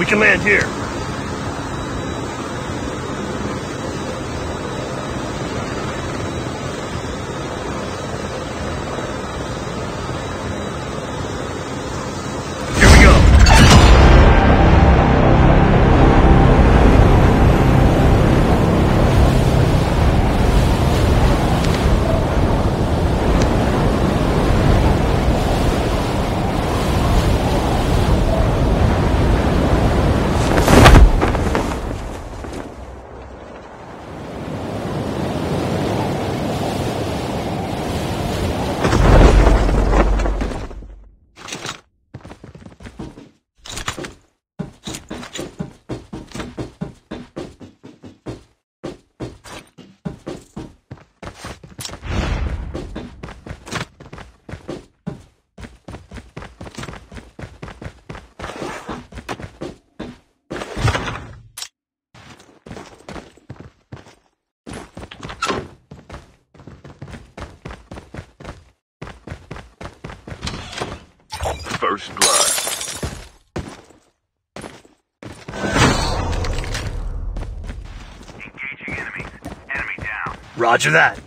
We can land here. First blood. Engaging enemies. Enemy down. Roger that.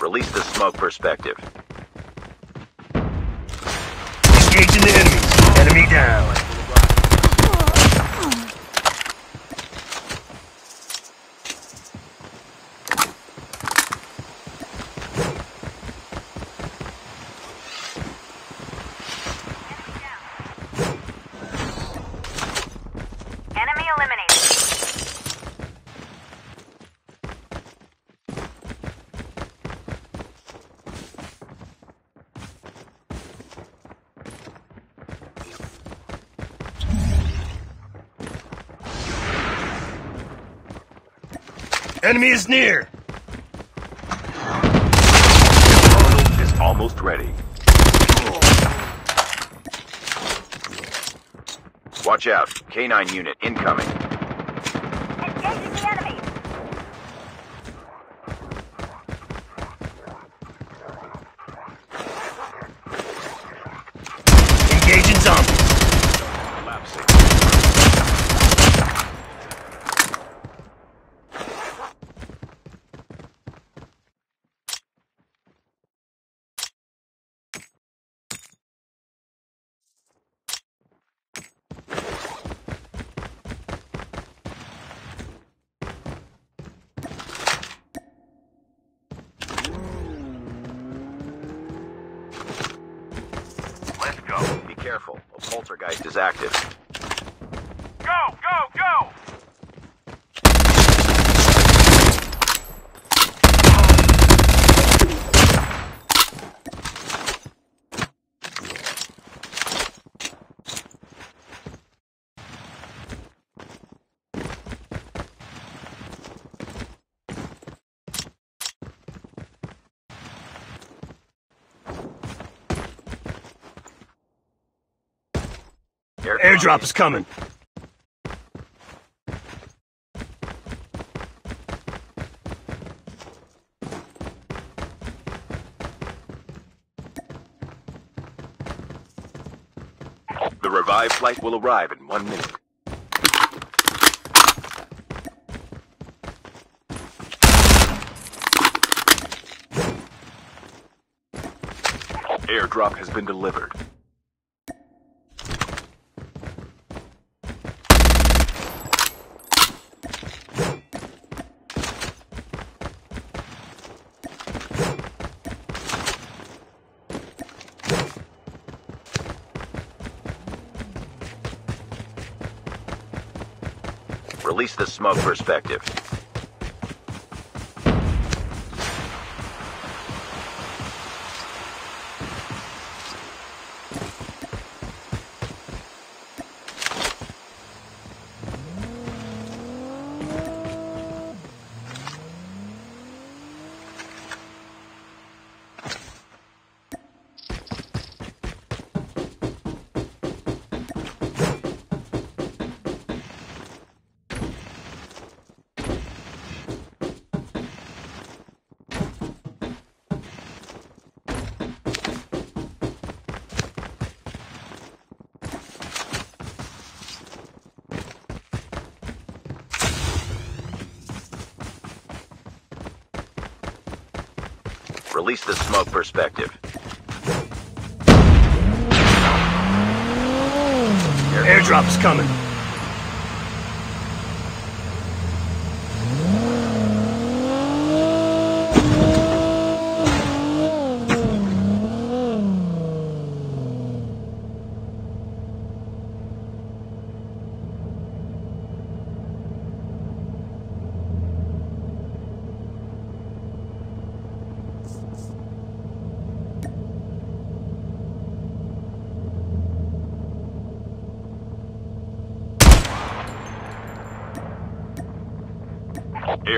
Release the smoke perspective. Engaging the enemies. Enemy down. Enemy eliminated. Enemy is near! Arnold is almost ready. Watch out. K-9 unit incoming. Engaging the enemy! Engaging zombies! Careful, a poltergeist is active. Go, go, go! Airdrop is coming. The revived flight will arrive in 1 minute. Airdrop has been delivered. Release the smoke perspective. Release the smoke perspective. Airdrop's coming.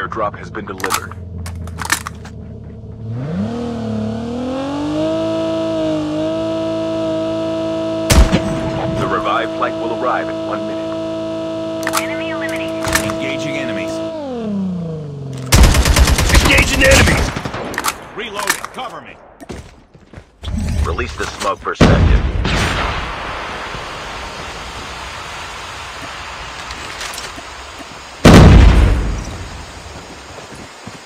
Airdrop has been delivered. The revived flight will arrive in 1 minute. Enemy eliminated. Engaging enemies. Engaging enemies! Reloading. Cover me. Release the smoke perspective.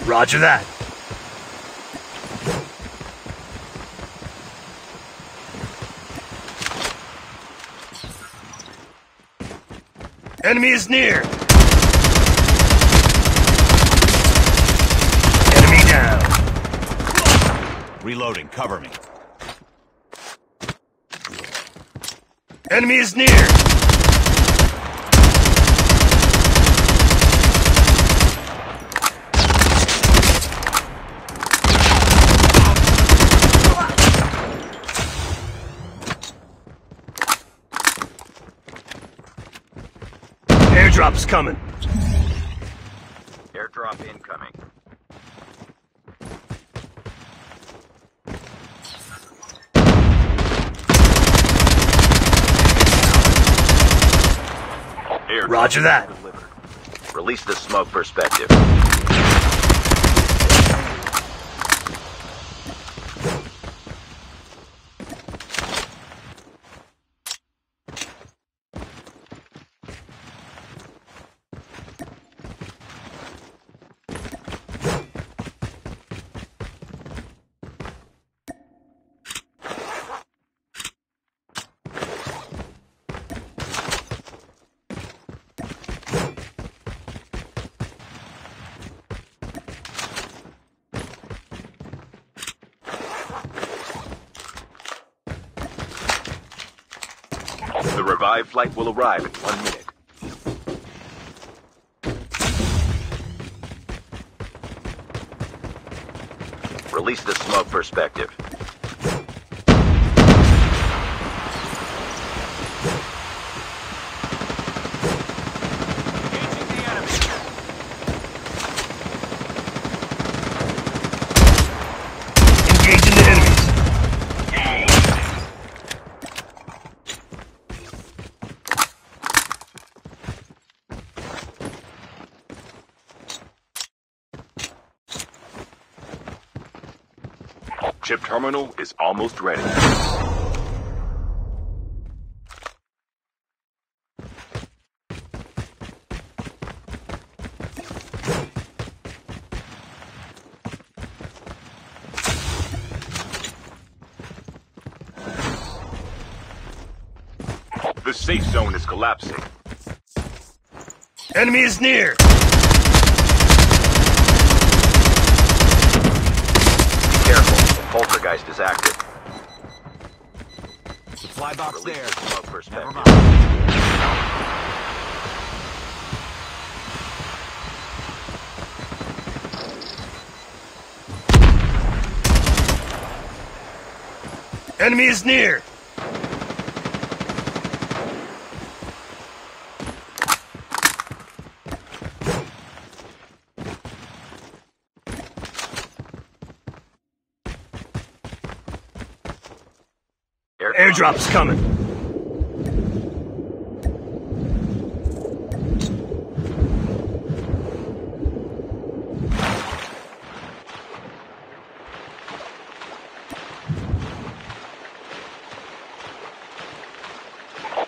Roger that. Enemy is near. Enemy down. Reloading, cover me. Enemy is near. Airdrop's coming. Airdrop incoming. Airdrop. Roger that. Delivered. Release the smoke perspective. The revived flight will arrive in 1 minute. Release the smoke perspective. Chip terminal is almost ready. The safe zone is collapsing. Enemy is near! Poltergeist is active. Supply box there. Never mind. Enemy is near. Airdrop's coming.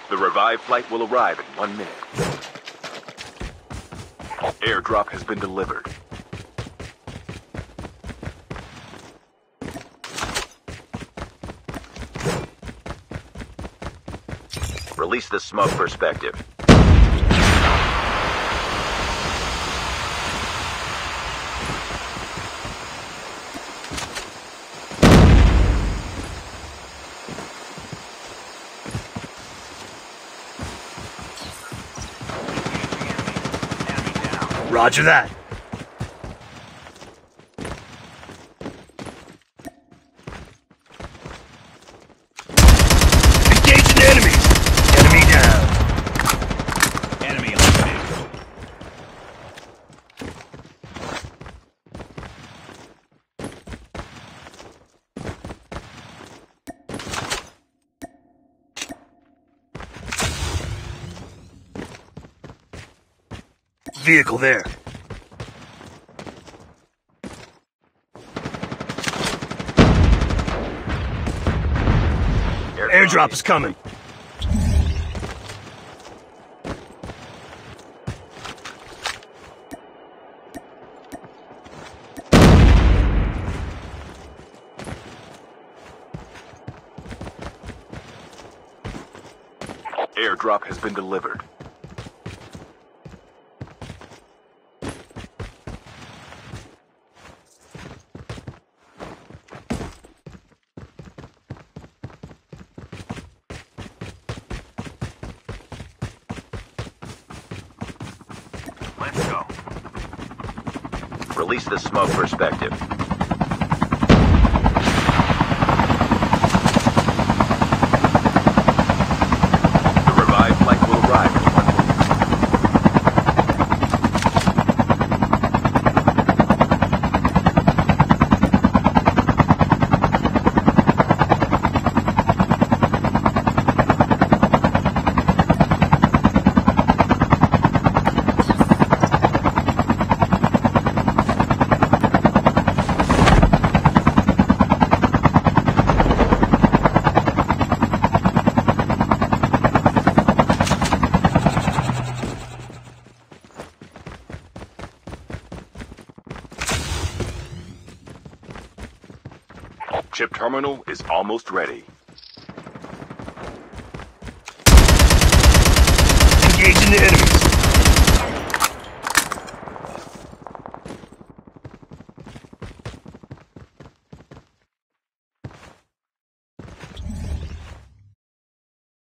The revived flight will arrive in 1 minute. Airdrop has been delivered. Release the smoke perspective. Roger that. Engaging enemies. Enemy down. Enemy eliminated. Vehicle there. Airdrop is coming. Airdrop has been delivered. Release the smoke perspective. The revived flight will arrive in 1 minute. Chip terminal is almost ready. Engaging the enemies.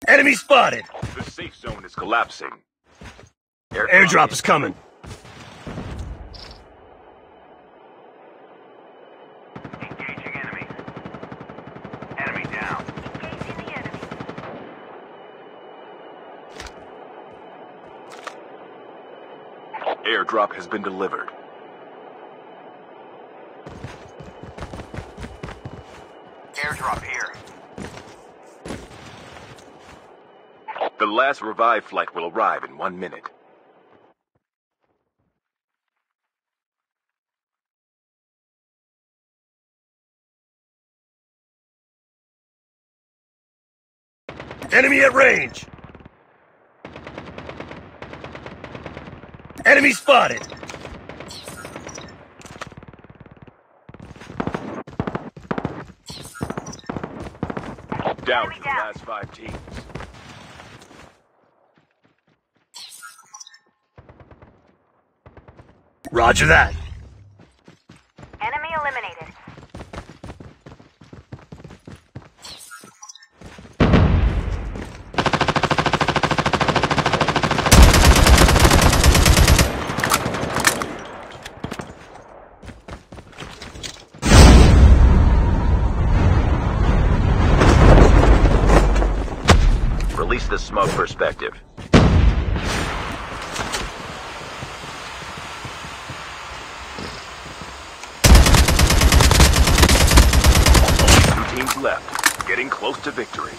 Enemy spotted. The safe zone is collapsing. Airdrop is coming. Engaging enemy. Enemy down. Engaging the enemy. Airdrop has been delivered. Airdrop here. The last revive flight will arrive in 1 minute. Enemy at range! Enemy spotted! Down to the last 5 teams. Roger that. Enemy eliminated. Release the smoke perspective. Left, getting close to victory.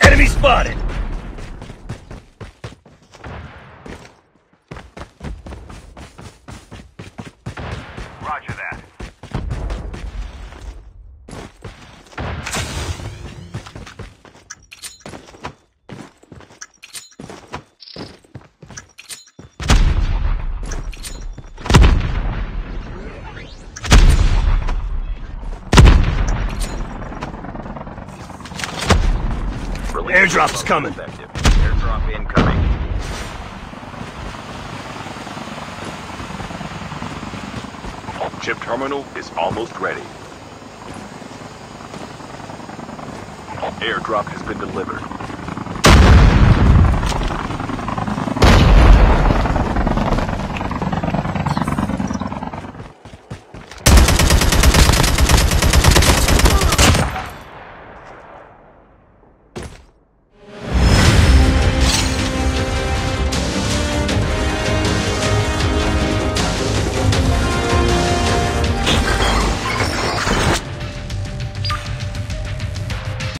Enemy spotted. Roger that. Airdrop's coming. Airdrop incoming. Chip terminal is almost ready. Airdrop has been delivered.